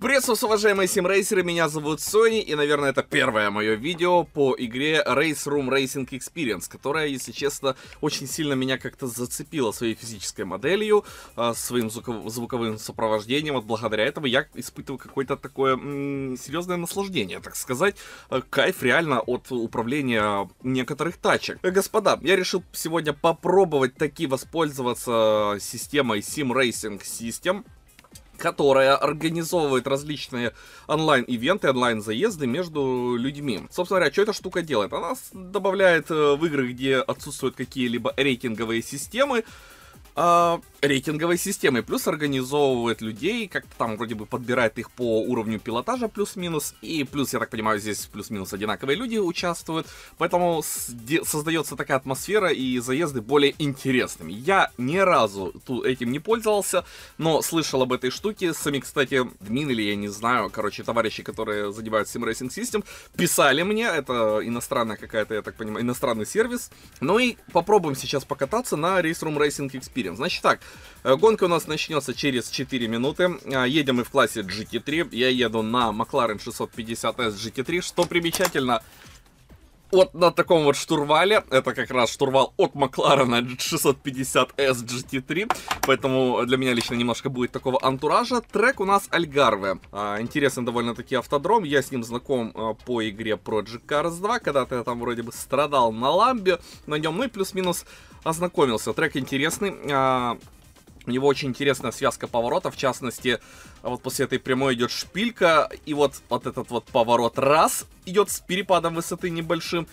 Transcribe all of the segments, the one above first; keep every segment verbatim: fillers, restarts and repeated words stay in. Приветствую, уважаемые симрейсеры, меня зовут Сони, и, наверное, это первое мое видео по игре RaceRoom Racing Experience, которая, если честно, очень сильно меня как-то зацепила своей физической моделью, своим звуковым сопровождением. Вот благодаря этому я испытываю какое-то такое м-м, серьезное наслаждение, так сказать, кайф реально от управления некоторых тачек. Господа, я решил сегодня попробовать таки воспользоваться системой Sim Racing System, которая организовывает различные онлайн-ивенты, онлайн-заезды между людьми. Собственно говоря, что эта штука делает? Она добавляет в игры, где отсутствуют какие-либо рейтинговые системы, э, рейтинговой системы, плюс организовывает людей, как-то там вроде бы подбирает их по уровню пилотажа плюс-минус, и плюс, я так понимаю, здесь плюс-минус одинаковые люди участвуют, поэтому создается такая атмосфера и заезды более интересными. Я ни разу тут этим не пользовался, но слышал об этой штуке, сами, кстати, админ или я не знаю, короче, товарищи, которые занимают Sim Racing System, писали мне, это иностранная какая-то, я так понимаю, иностранный сервис. Ну и попробуем сейчас покататься на RaceRoom Racing Experience. Значит так, гонка у нас начнется через четыре минуты. Едем мы в классе джи ти три. Я еду на McLaren шестьсот пятьдесят эс джи ти три. Что примечательно, вот на таком вот штурвале. Это как раз штурвал от McLaren шестьсот пятьдесят эс джи ти три. Поэтому для меня лично немножко будет такого антуража. Трек у нас Альгарве. Интересный довольно-таки автодром. Я с ним знаком по игре Project Cars два. Когда-то я там вроде бы страдал на ламбе. На нем, ну и плюс-минус ознакомился. Трек интересный. У него очень интересная связка поворотов, в частности, вот после этой прямой идет шпилька, и вот, вот этот вот поворот раз идет с перепадом высоты небольшим,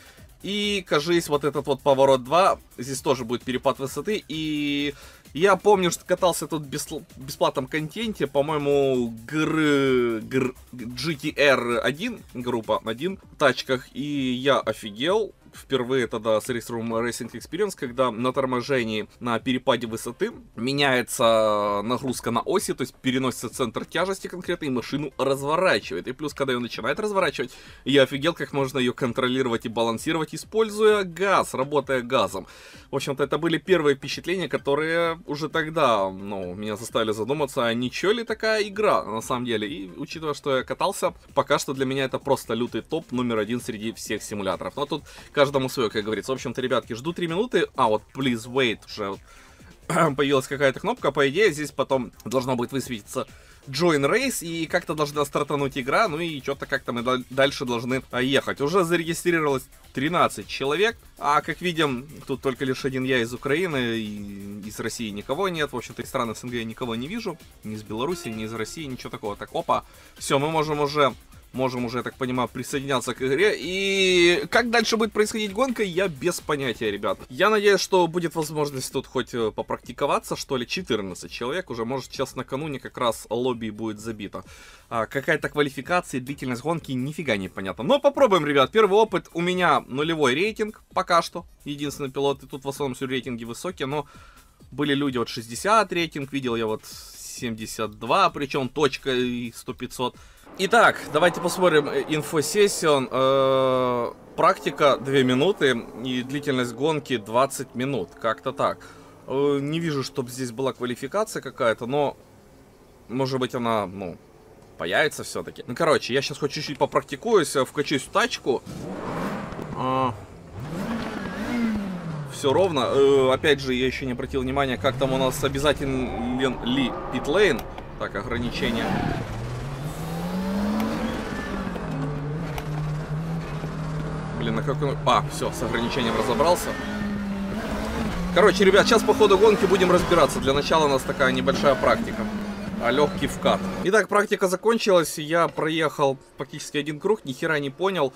и, кажись, вот этот вот поворот два, здесь тоже будет перепад высоты, и я помню, что катался тут в бесплатном контенте, по-моему, джи ти эр один, группа один, в тачках, и я офигел. Впервые тогда с RaceRoom Racing Experience, когда на торможении, на перепаде высоты меняется нагрузка на оси, то есть переносится центр тяжести конкретно и машину разворачивает. И плюс, когда ее начинает разворачивать, я офигел, как можно ее контролировать и балансировать, используя газ, работая газом. В общем-то, это были первые впечатления, которые уже тогда, ну, меня заставили задуматься, а ничего ли такая игра на самом деле. И учитывая, что я катался, пока что для меня это просто лютый топ номер один среди всех симуляторов. Но тут, кажется, каждому свое, как говорится. В общем-то, ребятки, жду три минуты. А, вот, please wait, уже появилась какая-то кнопка. По идее, здесь потом должно будет высветиться Join Race, и как-то должна стартануть игра. Ну и что-то как-то мы дальше должны ехать. Уже зарегистрировалось тринадцать человек. А, как видим, тут только лишь один я из Украины, и из России никого нет. В общем-то, из стран СНГ я никого не вижу. Ни из Беларуси, ни из России, ничего такого. Так, опа, все, мы можем уже... Можем уже, я так понимаю, присоединяться к игре. И как дальше будет происходить гонка, я без понятия, ребят. Я надеюсь, что будет возможность тут хоть попрактиковаться, что ли. четырнадцать человек уже, может, сейчас накануне как раз лобби будет забито. А, какая-то квалификация, длительность гонки, нифига не понятно. Но попробуем, ребят. Первый опыт. У меня нулевой рейтинг пока что. Единственный пилот. И тут в основном все рейтинги высокие, но были люди вот шестьдесят рейтинг. Видел я вот семьдесят два, причем точка и сто пятьсот. Итак, давайте посмотрим инфосессион, э, практика две минуты и длительность гонки двадцать минут, как-то так. Э, не вижу, чтобы здесь была квалификация какая-то, но может быть она, ну, появится все-таки. Ну, короче, я сейчас хоть чуть-чуть попрактикуюсь, вкачусь в тачку. А... Все ровно. Э, опять же, я еще не обратил внимания, как там у нас обязателен ли питлейн. Так, ограничение... На каком... А, все, с ограничением разобрался. Короче, ребят, сейчас по ходу гонки будем разбираться. Для начала у нас такая небольшая практика. А легкий вкат. Итак, практика закончилась. Я проехал практически один круг, ни хера не понял.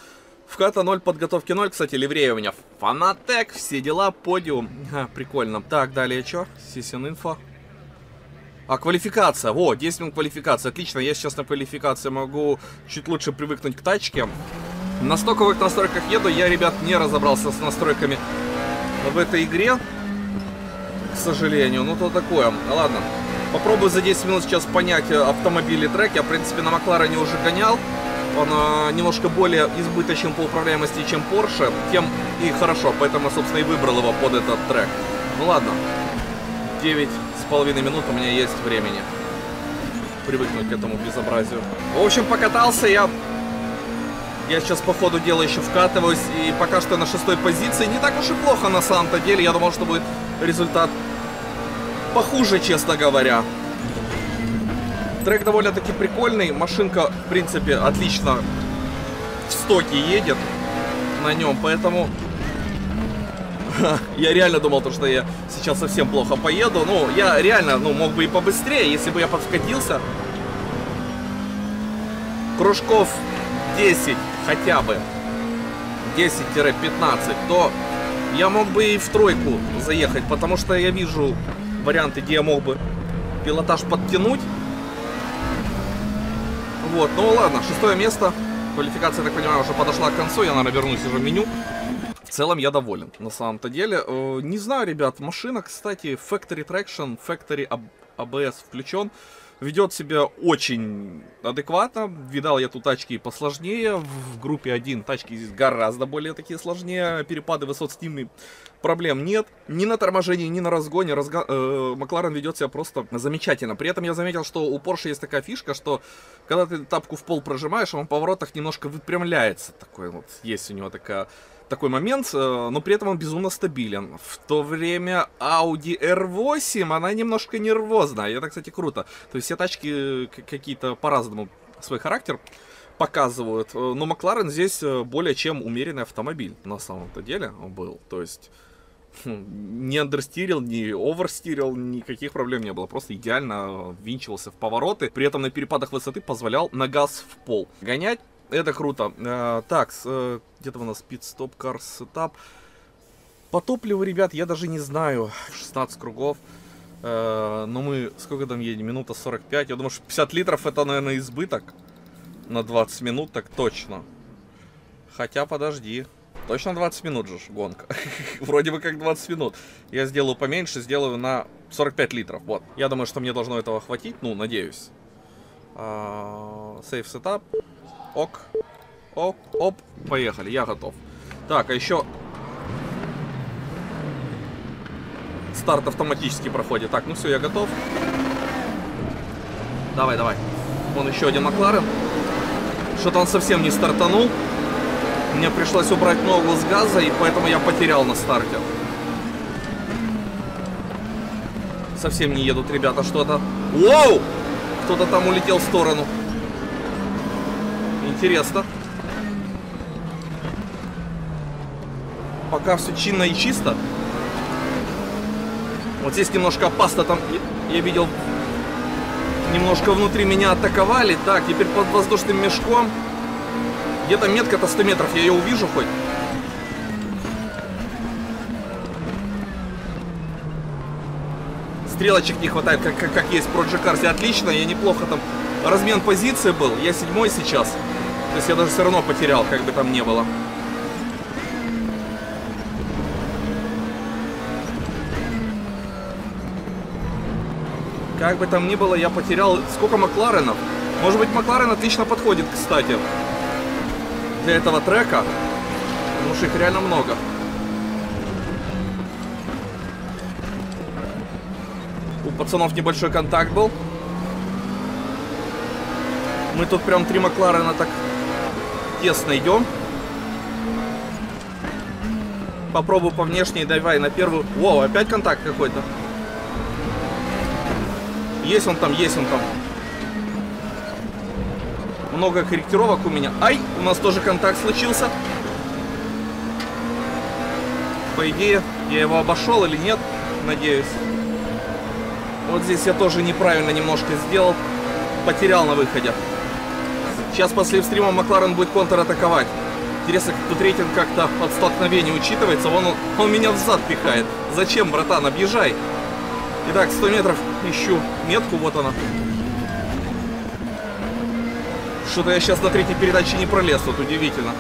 Вката ноль, подготовки ноль. Кстати, ливрея у меня Fanatec, все дела, подиум. А, прикольно. Так, далее что? Сисин инфо. А, квалификация. О, десять минут квалификации. Отлично, я сейчас на квалификации могу чуть лучше привыкнуть к тачке. На стоковых настройках еду, я, ребят, не разобрался с настройками в этой игре, к сожалению, ну то такое, ладно, попробую за десять минут сейчас понять автомобили и трек. Я, в принципе, на Макларене уже гонял, он э, немножко более избыточен по управляемости, чем Porsche, тем и хорошо, поэтому, собственно, и выбрал его под этот трек. Ну ладно, девять с половиной минут у меня есть времени. привыкнуть к этому безобразию. В общем, покатался я. Я сейчас по ходу дела еще вкатываюсь. И пока что на шестой позиции. Не так уж и плохо на самом-то деле. Я думал, что будет результат похуже, честно говоря. Трек довольно-таки прикольный. Машинка, в принципе, отлично в стоке едет на нем. Поэтому... Я реально думал, что я сейчас совсем плохо поеду. Ну, я реально, ну, мог бы и побыстрее, если бы я подкатился. Кружков десять хотя бы, десять-пятнадцать, то я мог бы и в тройку заехать. Потому что я вижу варианты, где я мог бы пилотаж подтянуть. Вот, ну ладно, шестое место. Квалификация, я так понимаю, уже подошла к концу. Я, наверное, вернусь уже в меню. В целом я доволен, на самом-то деле. Не знаю, ребят, машина, кстати, Factory Traction, Factory эй би эс включен. Ведет себя очень адекватно. Видал я тут тачки посложнее. В группе один тачки здесь гораздо более такие сложнее. Перепады высот с ними проблем нет. Ни на торможении, ни на разгоне. Разго... Э, Макларен ведет себя просто замечательно. При этом я заметил, что у Porsche есть такая фишка, что когда ты тапку в пол прожимаешь, он в поворотах немножко выпрямляется. Такой вот есть у него такая... такой момент, но при этом он безумно стабилен. В то время Audi эр восемь, она немножко нервозна, и это, кстати, круто. То есть все тачки какие-то по-разному свой характер показывают, но McLaren здесь более чем умеренный автомобиль на самом-то деле был. То есть не андерстирил, не оверстирил, никаких проблем не было. Просто идеально ввинчивался в повороты, при этом на перепадах высоты позволял на газ в пол гонять. Это круто. Э, так, э, где-то у нас пит-стоп, карс-сетап. По топливу, ребят, я даже не знаю. шестнадцать кругов. Э, но мы сколько там едем? Минута сорок пять. Я думаю, что пятьдесят литров это, наверное, избыток. На двадцать минут, так точно. Хотя, подожди. Точно двадцать минут же гонка. Вроде бы как двадцать минут. Я сделаю поменьше, сделаю на сорок пять литров. Вот. Я думаю, что мне должно этого хватить. Ну, надеюсь. Сейф-сетап. Ок, оп, оп, поехали, я готов. Так, а еще старт автоматически проходит. Так, ну все, я готов. Давай, давай. Вон еще один Макларен. Что-то он совсем не стартанул. Мне пришлось убрать ногу с газа, и поэтому я потерял на старте. Совсем не едут ребята что-то. Воу! Кто-то там улетел в сторону. Интересно. Пока все чинно и чисто. Вот здесь немножко опасно. Там я видел, немножко внутри меня атаковали. Так, теперь под воздушным мешком. Где-то метка-то сто метров. Я ее увижу хоть. Стрелочек не хватает, как, как, как есть в Project Cars. Отлично. Я неплохо там... Размен позиции был. Я седьмой сейчас. То есть я даже все равно потерял, как бы там ни было. Как бы там ни было, я потерял... Сколько Макларенов? Может быть, Макларен отлично подходит, кстати, для этого трека. Потому что их реально много. У пацанов небольшой контакт был. Мы тут прям три Макларена так тесно идем. Попробую по внешней, давай на первую. Воу, опять контакт какой-то. Есть он там, есть он там. Много корректировок у меня. Ай, у нас тоже контакт случился. По идее, я его обошел или нет, надеюсь. Вот здесь я тоже неправильно немножко сделал. Потерял на выходе. Сейчас после стрима Макларен будет контратаковать. Интересно, как тут рейтинг как-то под столкновение учитывается. Вон он, он меня взад пихает. Зачем, братан, объезжай. Итак, сто метров ищу метку, вот она. Что-то я сейчас на третьей передаче не пролез, вот удивительно.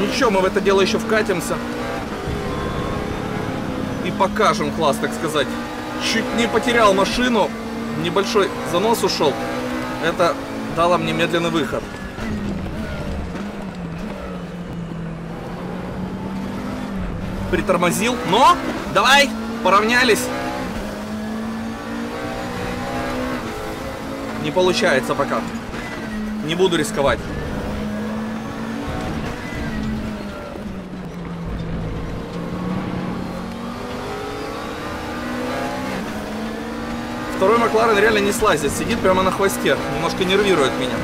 Ничего, мы в это дело еще вкатимся. И покажем класс, так сказать. Чуть не потерял машину. Небольшой занос ушел. Это дало мне медленный выход. притормозил, но давай, поравнялись. Не получается пока. Не буду рисковать. Второй McLaren реально не слазит, сидит прямо на хвосте. Немножко нервирует меня.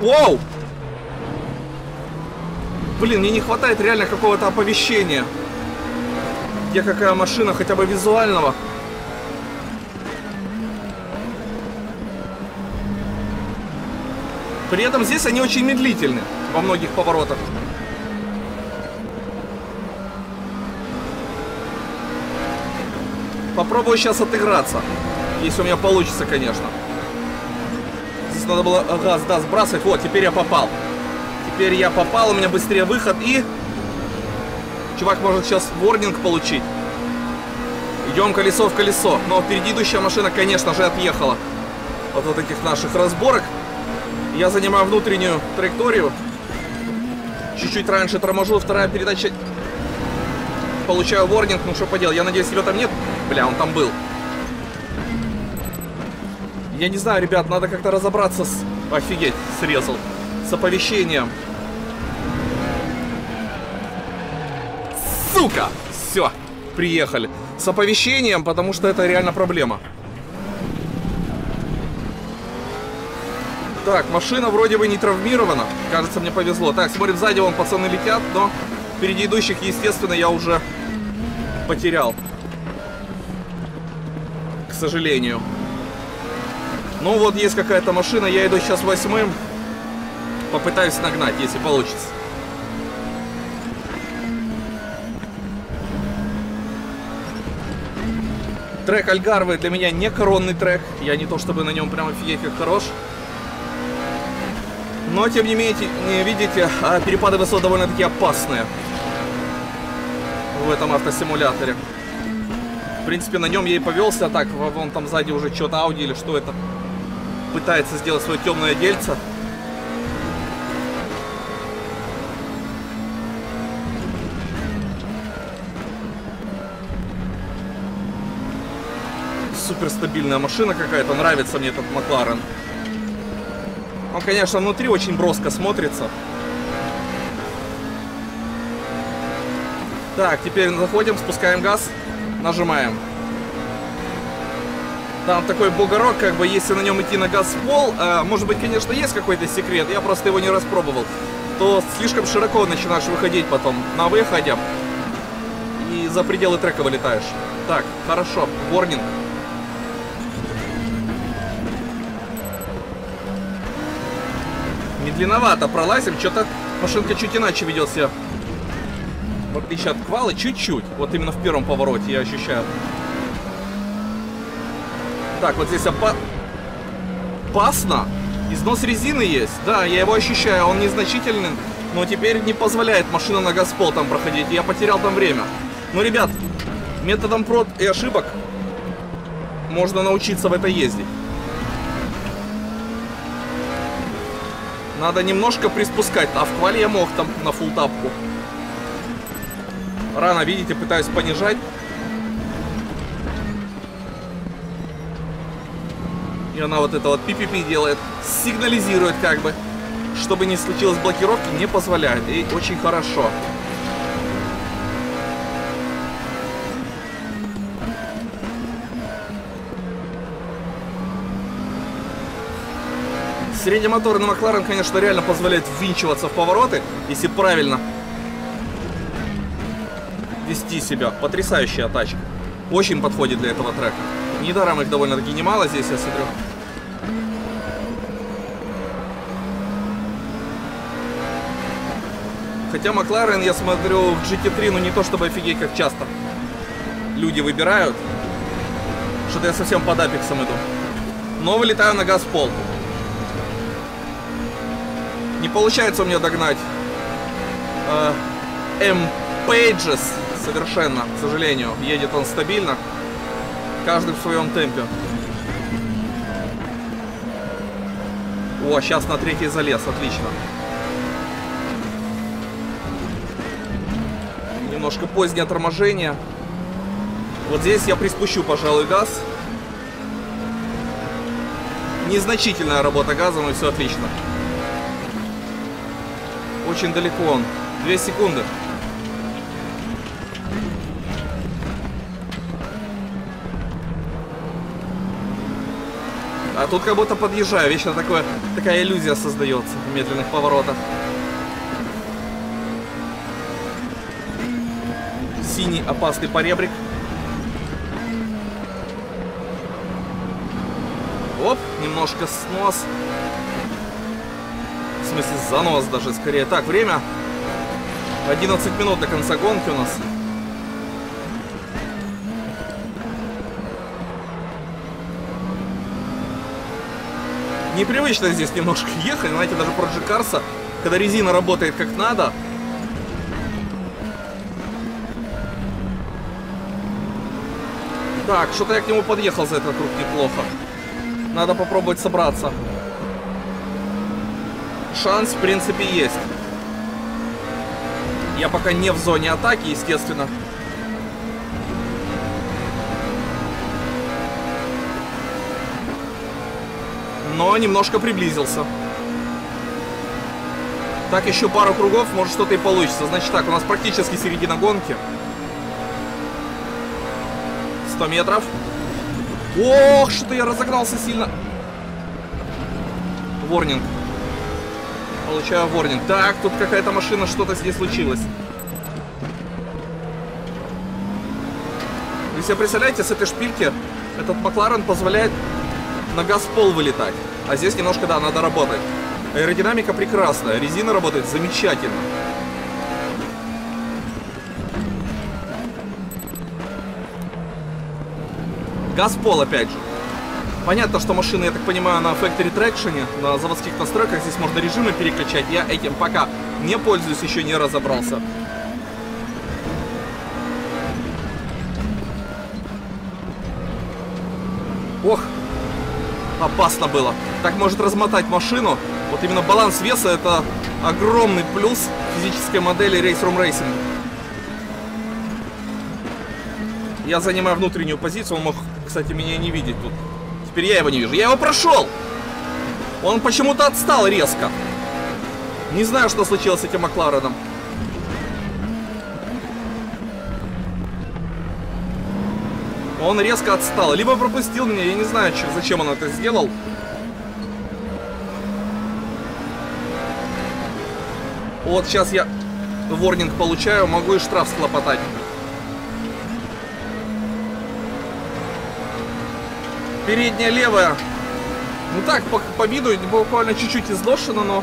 Вау! Блин, мне не хватает реально какого-то оповещения. Где какая машина, хотя бы визуального. При этом здесь они очень медлительны во многих поворотах. Попробую сейчас отыграться. Если у меня получится, конечно. Здесь надо было газ, да, сбрасывать. Вот, теперь я попал. Теперь я попал, у меня быстрее выход и... Чувак может сейчас ворнинг получить. Идем колесо в колесо. Но впереди идущая машина, конечно же, отъехала от вот таких наших разборок. Я занимаю внутреннюю траекторию. Чуть-чуть раньше торможу, вторая передача. Получаю ворнинг, ну что поделать. Я надеюсь, его там нет. Бля, он там был. Я не знаю, ребят, надо как-то разобраться с... Офигеть, срезал. С оповещением. Сука! Все, приехали. С оповещением, потому что это реально проблема. Так, машина вроде бы не травмирована. Кажется, мне повезло. Так, смотрим, сзади вон пацаны летят, но впереди идущих, естественно, я уже потерял. К сожалению. Ну вот есть какая-то машина, я иду сейчас восьмым. Попытаюсь нагнать, если получится. Трек Альгарве для меня не коронный трек. Я не то чтобы на нем прям офигеть как хорош. Но тем не менее, видите, перепады высот довольно-таки опасные в этом автосимуляторе. В принципе, на нем я и повелся. Так, вон там сзади уже что-то Ауди или что это. Пытается сделать свое темное дельце. Суперстабильная машина какая-то. Нравится мне этот Макларен. Он, конечно, внутри очень броско смотрится. Так, теперь заходим, спускаем газ, нажимаем. Там такой бугорок, как бы, если на нем идти на газ в пол, э, может быть, конечно, есть какой-то секрет, я просто его не распробовал, то слишком широко начинаешь выходить потом на выходе и за пределы трека вылетаешь. Так, хорошо, ворнинг. Медленновато пролазим, что-то машинка чуть иначе ведет себя. В отличие от квала, чуть-чуть. Вот именно в первом повороте я ощущаю. Так, вот здесь опа... опасно. Износ резины есть. Да, я его ощущаю, он незначительный. Но теперь не позволяет машина на газпол там проходить. Я потерял там время. Ну, ребят, методом проб и ошибок можно научиться в это ездить. Надо немножко приспускать. А в квале я мог там на фулл тапку. Рано, видите, пытаюсь понижать. И она вот это вот пи-пи-пи делает. Сигнализирует как бы. Чтобы не случилось блокировки, не позволяет. И очень хорошо. Среднемоторный Макларен, конечно, реально позволяет ввинчиваться в повороты, если правильно вести себя. Потрясающая тачка. Очень подходит для этого трека. Недаром их довольно-таки немало здесь, я смотрю. Хотя Макларен, я смотрю, в джи ти три, ну не то чтобы офигеть, как часто люди выбирают. Что-то я совсем под апексом иду. Но вылетаю на газ в пол. Не получается у меня догнать М-Pages совершенно, к сожалению. Едет он стабильно, каждый в своем темпе. О, сейчас на третий залез, отлично. немножко позднее торможение. Вот здесь я приспущу, пожалуй, газ. Незначительная работа газом, и все отлично. Очень далеко он. Две секунды. А тут как будто подъезжаю. Вечно такое, такая иллюзия создается в медленных поворотах. Синий опасный поребрик. Оп, немножко снос. В смысле, занос даже скорее. Так, время. одиннадцать минут до конца гонки у нас. Непривычно здесь немножко ехать. Знаете, даже Project Cars, когда резина работает как надо. Так, что-то я к нему подъехал за этот круг неплохо. Надо попробовать собраться. Шанс, в принципе, есть. Я пока не в зоне атаки, естественно. Но немножко приблизился. Так, еще пару кругов, может, что-то и получится. Значит так, у нас практически середина гонки. сто метров. Ох, что-то я разогнался сильно. Ворнинг. Получаю ворнинг. Так, тут какая-то машина, что-то здесь случилось. Вы себе представляете, с этой шпильки этот Макларен позволяет на газ-пол вылетать. А здесь немножко, да, надо работать. Аэродинамика прекрасная, резина работает замечательно. Газ-пол опять же. Понятно, что машины, я так понимаю, на Factory Traction, на заводских настройках, здесь можно режимы переключать. Я этим пока не пользуюсь, еще не разобрался. Ох, опасно было. Так может размотать машину. Вот именно баланс веса — это огромный плюс физической модели RaceRoom Racing. Я занимаю внутреннюю позицию, он мог, кстати, меня не видеть тут. Теперь я его не вижу. Я его прошел! Он почему-то отстал резко. Не знаю, что случилось с этим Маклареном. Он резко отстал. Либо пропустил меня, я не знаю, зачем он это сделал. Вот сейчас я ворнинг получаю, могу и штраф схлопотать. Передняя левая. Ну так, по, по виду буквально чуть-чуть изношена, но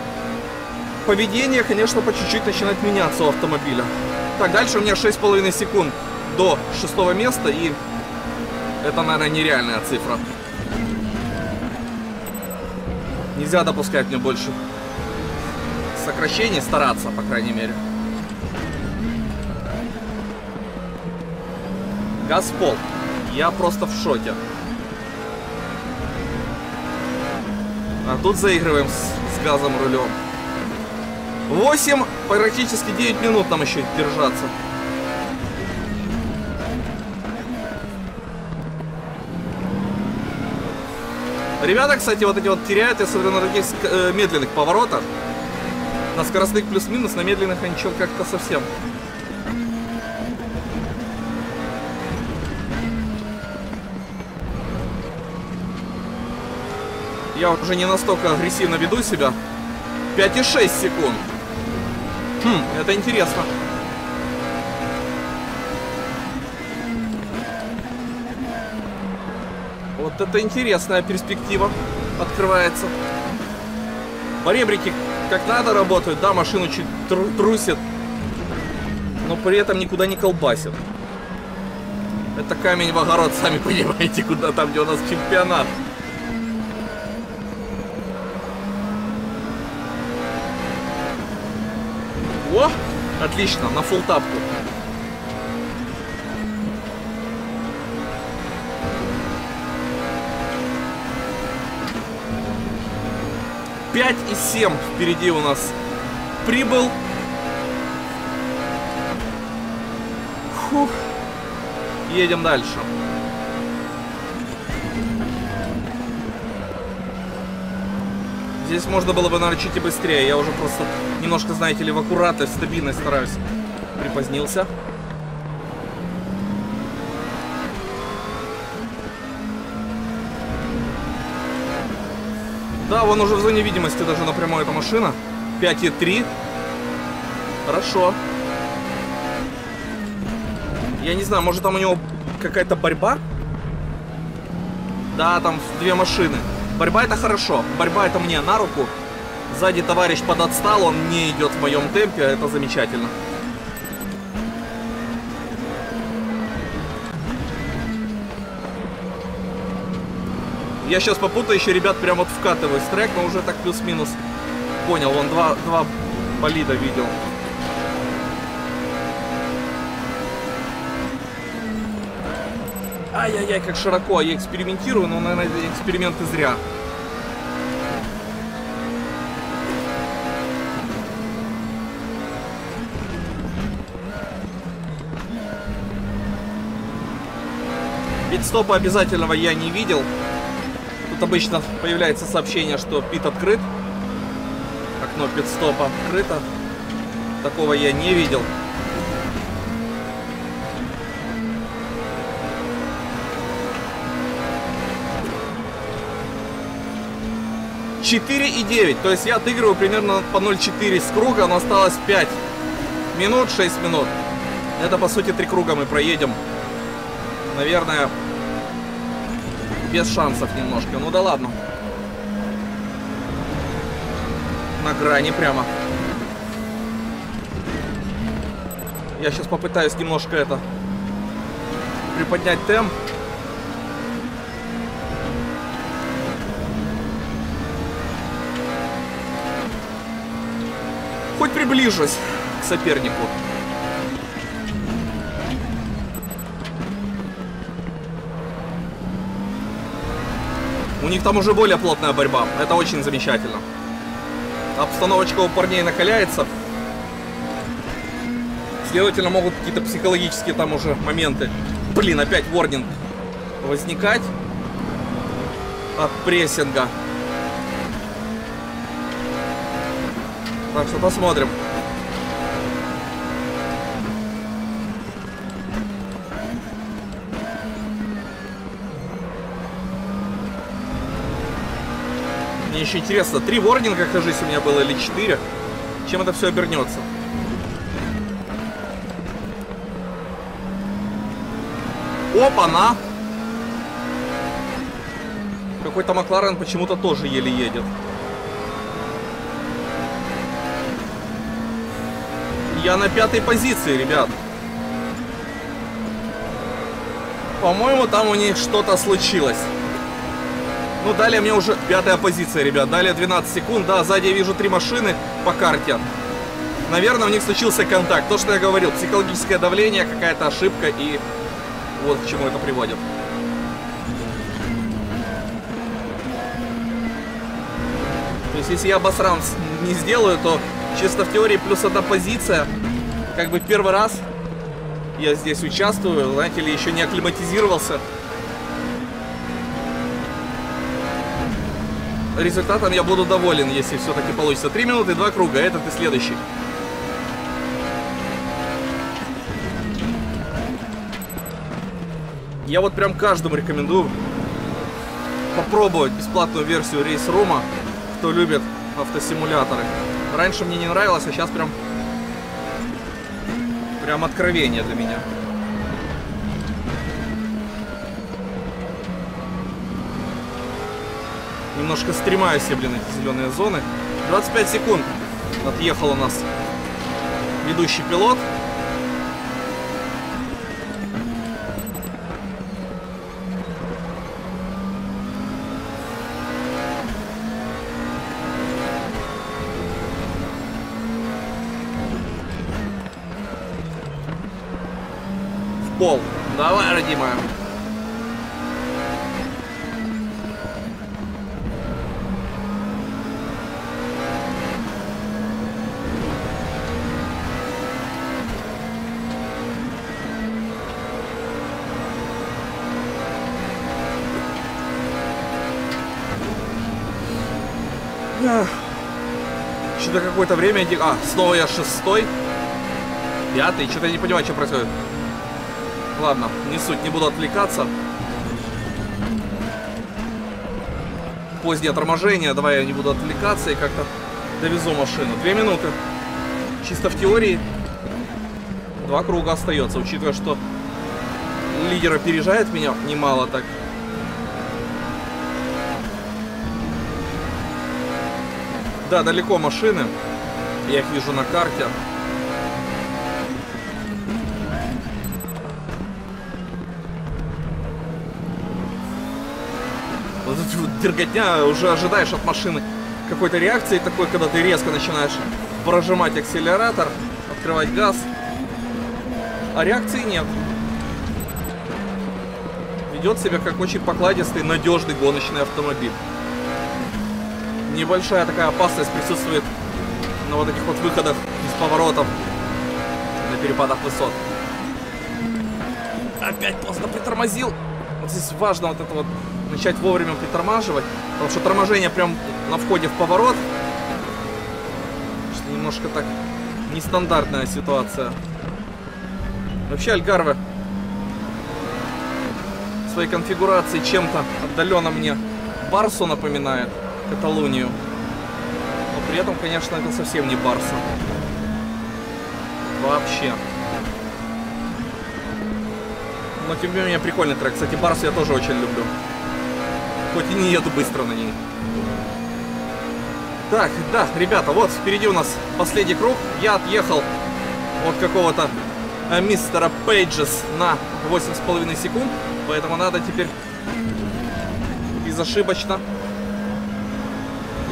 поведение, конечно, по чуть-чуть начинает меняться у автомобиля. Так, дальше у меня шесть с половиной секунд до шестого места, и это, наверное, нереальная цифра. Нельзя допускать мне больше сокращений, стараться, по крайней мере. Газ-пол. Я просто в шоке. А тут заигрываем с, с газом, рулем. восемь, практически девять минут нам еще держаться. Ребята, кстати, вот эти вот теряют, я смотрю, на таких э, медленных поворотах. На скоростных плюс-минус, на медленных они что-то как-то совсем. Я уже не настолько агрессивно веду себя. пять и шесть секунд. Хм, это интересно. Вот это интересная перспектива открывается. Поребрики как надо работают. Да, машину чуть тру- трусит, но при этом никуда не колбасит. Это камень в огород, сами понимаете, куда там, где у нас чемпионат. О, отлично, на фулл тапку. пять и семь впереди у нас прибыл. Фух. Едем дальше. Здесь можно было бы нарочить и быстрее. Я уже просто немножко, знаете ли, в аккуратность, в стабильность стараюсь. Припозднился. Да, вон уже в зоне видимости даже напрямую эта машина. пять и три. Хорошо. Я не знаю, может там у него какая-то борьба? Да, там две машины. Борьба — это хорошо. Борьба — это мне на руку. Сзади товарищ подотстал, он не идет в моем темпе, это замечательно. Я сейчас попутаю еще ребят прям вот вкатываю с трек, но уже так плюс-минус понял. Вон два, два болида видел. Ай-яй-яй, как широко. Я экспериментирую, но, наверное, эксперименты зря. Пит-стопа обязательного я не видел. Обычно появляется сообщение, что пит открыт. Окно пит-стопа открыто. Такого я не видел. четыре и девять. То есть я отыгрываю примерно по ноль и четыре с круга. Но осталось пять минут, шесть минут. Это, по сути, три круга мы проедем. Наверное... Без шансов немножко. Ну да ладно. На грани прямо. Я сейчас попытаюсь немножко это... приподнять темп. Хоть приближусь к сопернику. У них там уже более плотная борьба. Это очень замечательно. Обстановочка у парней накаляется. Следовательно, могут какие-то психологические там уже моменты. Блин, опять ворнинг. Возникать от прессинга. Так что посмотрим. Мне еще интересно, три ворнинга, кажись, у меня было, или четыре. Чем это все обернется? Опа-на! Какой-то Макларен почему-то тоже еле едет. Я на пятой позиции, ребят. По-моему, там у них что-то случилось. Ну, далее мне уже пятая позиция, ребят. Далее двенадцать секунд. Да, сзади я вижу три машины по карте. Наверное, у них случился контакт. То, что я говорил. Психологическое давление, какая-то ошибка. И вот к чему это приводит. То есть, если я обосран не сделаю, то чисто в теории плюс одна позиция. Как бы первый раз я здесь участвую. Знаете ли, еще не акклиматизировался. Результатом я буду доволен, если все-таки получится. три минуты, два круга, этот и следующий. Я вот прям каждому рекомендую попробовать бесплатную версию RaceRoom, кто любит автосимуляторы. Раньше мне не нравилось, а сейчас прям, прям откровение для меня. Немножко стремаю себе, блин, эти зеленые зоны. двадцать пять секунд отъехал у нас ведущий пилот. В пол. Давай, родимая. спустя какое-то время... А, снова я шестой. Пятый. Что-то я не понимаю, что происходит. Ладно, не суть, не буду отвлекаться. Позднее торможение. Давай я не буду отвлекаться и как-то довезу машину. Две минуты. Чисто в теории. Два круга остается, учитывая, что лидер опережает меня немало так. Да, далеко машины. Я их вижу на карте. Вот эта вот дерготня, уже ожидаешь от машины какой-то реакции такой, когда ты резко начинаешь прожимать акселератор, открывать газ. А реакции нет. Ведет себя как очень покладистый, надежный гоночный автомобиль. Небольшая такая опасность присутствует на вот таких вот выходах из поворотов, на перепадах высот. Опять поздно притормозил. Вот здесь важно вот это вот начать вовремя притормаживать, потому что торможение прям на входе в поворот. Что немножко так нестандартная ситуация. Вообще Альгарве своей конфигурации чем-то отдаленно мне Барсу напоминает, Каталонию. Но при этом, конечно, это совсем не Барса. Вообще. Но тем не менее прикольный трек. Кстати, Барсу я тоже очень люблю. Хоть и не еду быстро на ней. Так, да, ребята, вот впереди у нас последний круг. Я отъехал от какого-то мистера Пейджес на восемь с половиной секунд. Поэтому надо теперь безошибочно...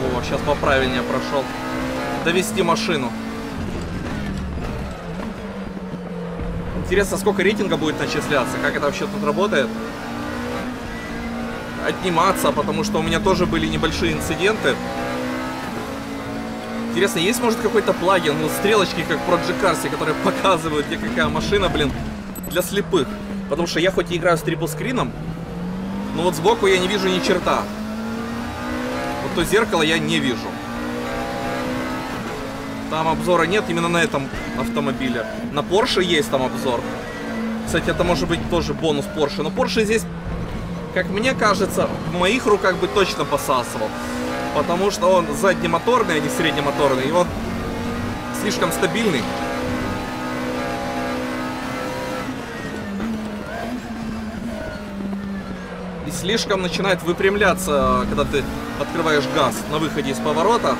О, сейчас поправильнее прошел. Довести машину. Интересно, сколько рейтинга будет начисляться. Как это вообще тут работает? Отниматься, потому что у меня тоже были небольшие инциденты. Интересно, есть, может, какой-то плагин? Ну, стрелочки, как в Project Cars, которые показывают, где какая машина, блин, для слепых. Потому что я хоть и играю с триплскрином, но вот сбоку я не вижу ни черта. Вот то зеркало я не вижу. Там обзора нет именно на этом автомобиле. На Porsche есть там обзор. Кстати, это может быть тоже бонус Porsche. Но Porsche здесь, как мне кажется, в моих руках бы точно посасывал. Потому что он заднемоторный, а не среднемоторный. И он слишком стабильный. И слишком начинает выпрямляться, когда ты открываешь газ на выходе из поворота.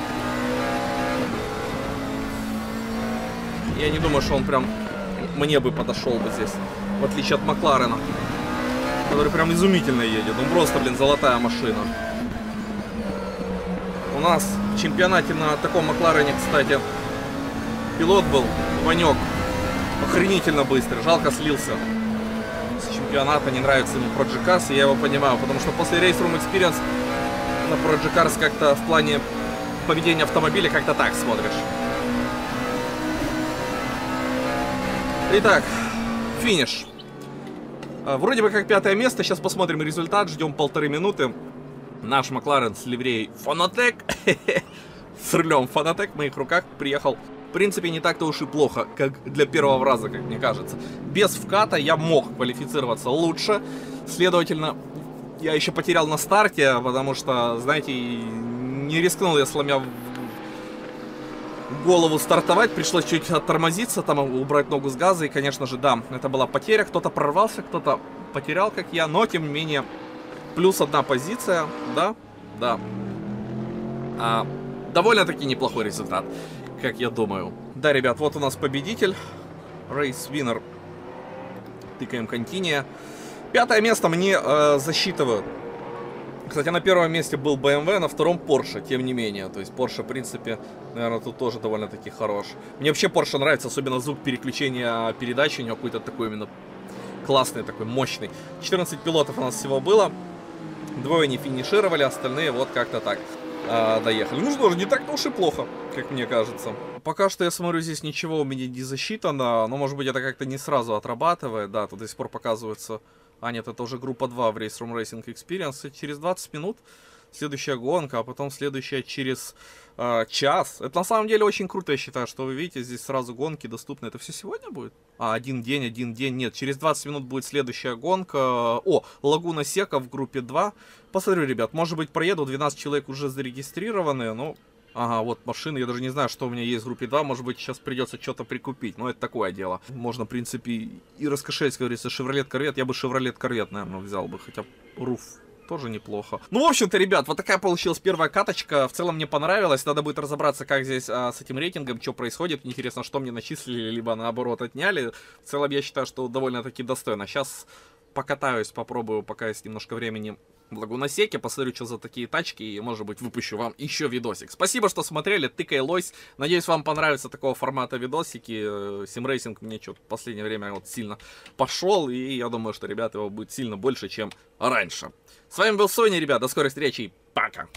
Я не думаю, что он прям мне бы подошел бы здесь. В отличие от Макларена, который прям изумительно едет. Он просто, блин, золотая машина. У нас в чемпионате на таком Макларене, кстати, пилот был, Ванек. Охренительно быстро. Жалко, слился с чемпионата. Не нравится ему Project Cars, и я его понимаю. Потому что после RaceRoom Experience на Project Cars как-то в плане поведения автомобиля как-то так смотришь. Итак, финиш. Вроде бы как пятое место. Сейчас посмотрим результат. Ждем полторы минуты. Наш Макларен с ливреей Fanatec, с рулем Fanatec в моих руках приехал. В принципе, не так-то уж и плохо, как для первого раза, как мне кажется. Без вката я мог квалифицироваться лучше. Следовательно, я еще потерял на старте, потому что, знаете, не рискнул я, сломя голову, стартовать. Пришлось чуть оттормозиться, там убрать ногу с газа. И, конечно же, да, это была потеря. Кто-то прорвался, кто-то потерял, как я. Но, тем не менее, плюс одна позиция. Да, да. А, довольно-таки неплохой результат, как я думаю. Да, ребят, вот у нас победитель. Race Winner. Тыкаем Continue. Пятое место мне э, засчитывают. Кстати, на первом месте был бэ эм вэ, на втором Porsche, тем не менее. То есть Porsche, в принципе, наверное, тут тоже довольно-таки хорош. Мне вообще Porsche нравится, особенно звук переключения передач. У него какой-то такой именно классный, такой мощный. четырнадцать пилотов у нас всего было. Двое не финишировали, остальные вот как-то так э, доехали. Ну что ж, не так-то уж и плохо, как мне кажется. Пока что я смотрю, здесь ничего у меня не засчитано. Но, может быть, это как-то не сразу отрабатывает. Да, тут до сих пор показывается... А, нет, это уже группа два в RaceRoom Racing Experience. И через двадцать минут следующая гонка, а потом следующая через э, час. Это на самом деле очень круто, я считаю, что вы видите, здесь сразу гонки доступны. Это все сегодня будет? А, один день, один день, нет. Через двадцать минут будет следующая гонка. О, Лагуна Сека в группе два. Посмотрю, ребят, может быть проеду, двенадцать человек уже зарегистрированы, но... Ага, вот машины, я даже не знаю, что у меня есть в группе два, может быть, сейчас придется что-то прикупить, но это такое дело. Можно, в принципе, и раскошелиться, как говорится, Chevrolet Corvette, я бы Chevrolet Corvette, наверное, взял бы, хотя руф тоже неплохо. Ну, в общем-то, ребят, вот такая получилась первая каточка, в целом мне понравилось, надо будет разобраться, как здесь а, с этим рейтингом, что происходит, интересно, что мне начислили, либо наоборот отняли. В целом, я считаю, что довольно-таки достойно. Сейчас покатаюсь, попробую, пока есть немножко времени... в Лагуна Секе, посмотрю, что за такие тачки, и, может быть, выпущу вам еще видосик. Спасибо, что смотрели, тыкай лось. Надеюсь, вам понравится такого формата видосики. Симрейсинг мне что-то в последнее время вот сильно пошел, и я думаю, что, ребята, его будет сильно больше, чем раньше. С вами был Сони, ребят, до скорой встречи, пока!